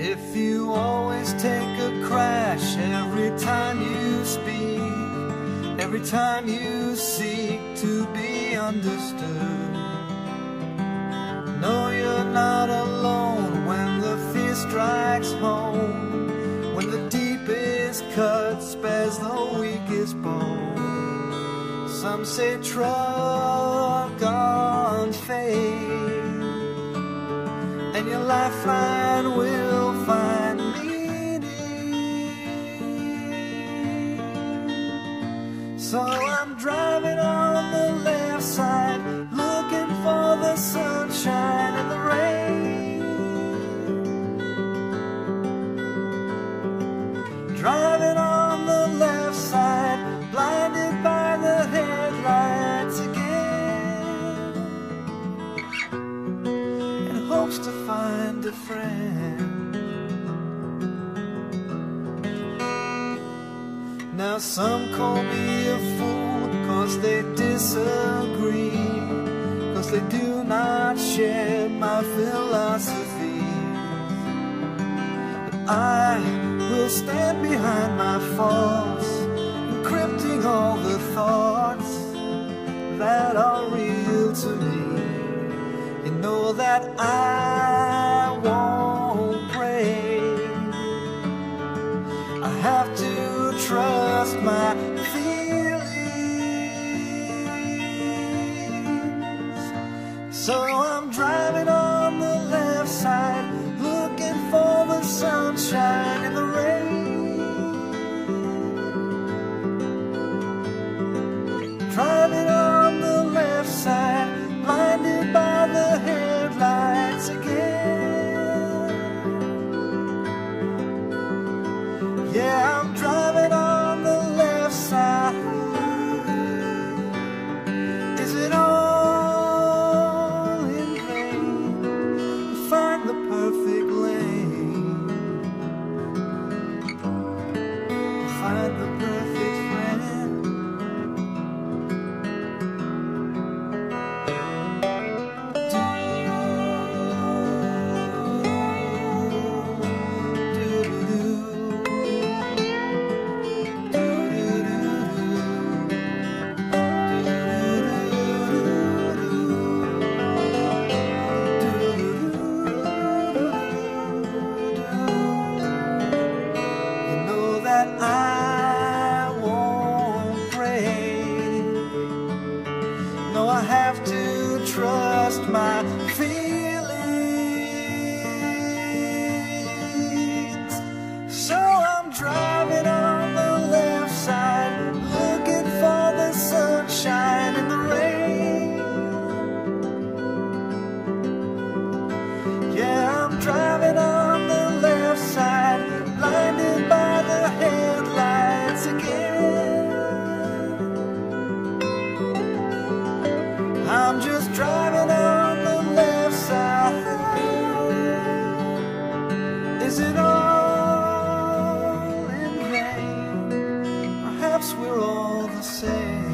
If you always take a crash every time you speak, every time you seek to be understood, no, you're not alone when the fear strikes home, when the deepest cut spares the weakest bone. Some say truck on faith, and your lifeline will find meaning. So I'm driving on the left side, looking for the sunshine and the rain. Driving on the left side, blinded by the headlights again, and hopes to find a friend. Now some call me a fool, cause they disagree, cause they do not share my philosophy. But I will stand behind my faults, encrypting all the thoughts that are real to me. You know that I won't break. I have to trust my feelings. So I'm driving on the left side, looking for the sunshine and the rain. Driving on the left side, blinded by the headlights again. Yeah, I'm driving on the left side. Is it all in vain to find the perfect lane, to find the perfect friend? I won't pray. No, I have to trust my feelings. So I'm driving on the left side, looking for the sunshine and the rain. Yeah, I'm driving on the left side, blinded by headlights again. I'm just driving on the left side. Is it all in vain? Perhaps we're all the same.